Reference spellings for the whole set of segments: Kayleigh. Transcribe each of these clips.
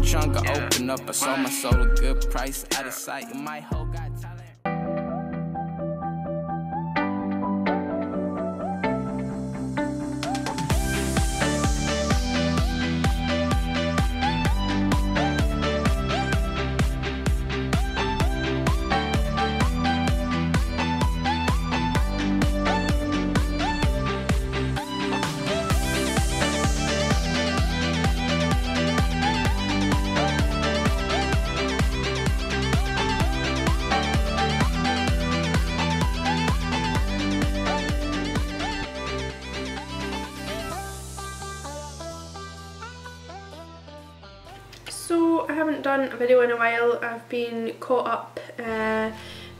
the trunk, I open up, I sold my soul a good price. Out of sight, my whole got talent. So I haven't done a video in a while. I've been caught up.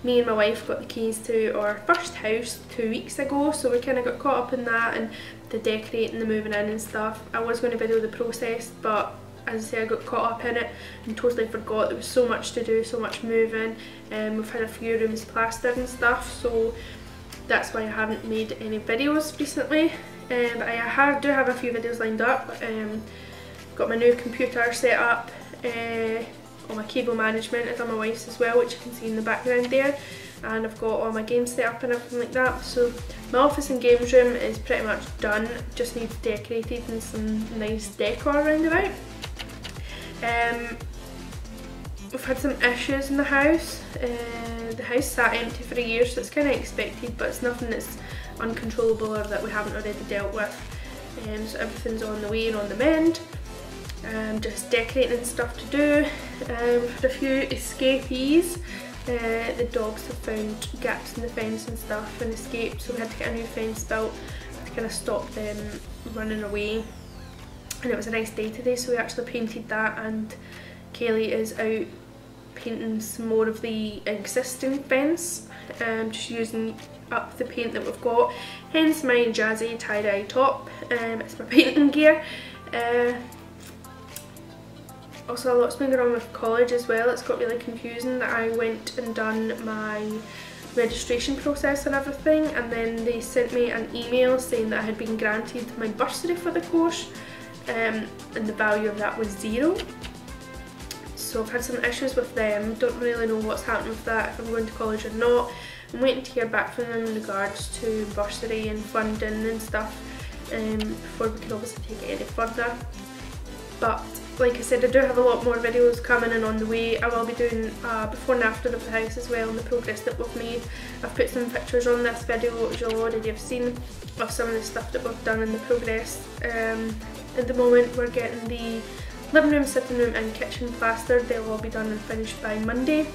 Me and my wife got the keys to our first house 2 weeks ago, so we kind of got caught up in that and the decorating, the moving in and stuff. I was going to video the process, but as I say, I got caught up in it and totally forgot. There was so much to do, so much moving, and we've had a few rooms plastered and stuff, so that's why I haven't made any videos recently. But I do have a few videos lined up. Got my new computer set up, all my cable management is on my wife's as well, which you can see in the background there, and I've got all my games set up and everything like that. So my office and games room is pretty much done, just needs decorated and some nice decor around about. We've had some issues in the house. The house sat empty for a year, so it's kind of expected, but it's nothing that's uncontrollable or that we haven't already dealt with. So everything's on the way and on the mend. Just decorating and stuff to do. We've had a few escapees. The dogs have found gaps in the fence and stuff and escaped, so we had to get a new fence built to kind of stop them running away. And it was a nice day today, so we actually painted that, and Kayleigh is out painting some more of the existing fence, just using up the paint that we've got, hence my jazzy tie-dye top. It's my painting gear. Also, a lot's been going on with college as well. It's got really confusing that I went and done my registration process and everything, and then they sent me an email saying that I had been granted my bursary for the course, and the value of that was zero. So I've had some issues with them. Don't really know what's happened with that, if I'm going to college or not. I'm waiting to hear back from them in regards to bursary and funding and stuff, before we can obviously take it any further. But like I said, I do have a lot more videos coming in on the way. I will be doing before and after of the house as well and the progress that we've made. I've put some pictures on this video, which you'll already have seen, of some of the stuff that we've done and the progress. At the moment we're getting the living room, sitting room and kitchen plastered. They'll all be done and finished by Monday,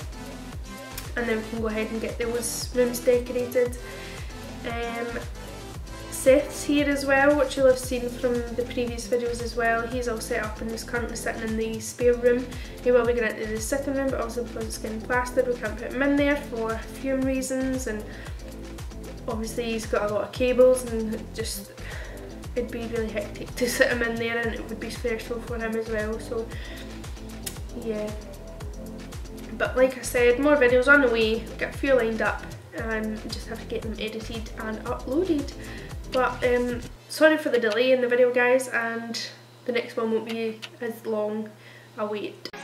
and then we can go ahead and get those rooms decorated. Seth's here as well, which you'll have seen from the previous videos as well. He's all set up and he's currently sitting in the spare room. He will be going into the sitting room, but also because it's getting plastered, we can't put him in there for fume reasons, and obviously he's got a lot of cables and just it'd be really hectic to sit him in there, and it would be stressful for him as well, so yeah. But like I said, more videos on the way. We've got a few lined up and just have to get them edited and uploaded. But sorry for the delay in the video, guys, and the next one won't be as long. I'll wait.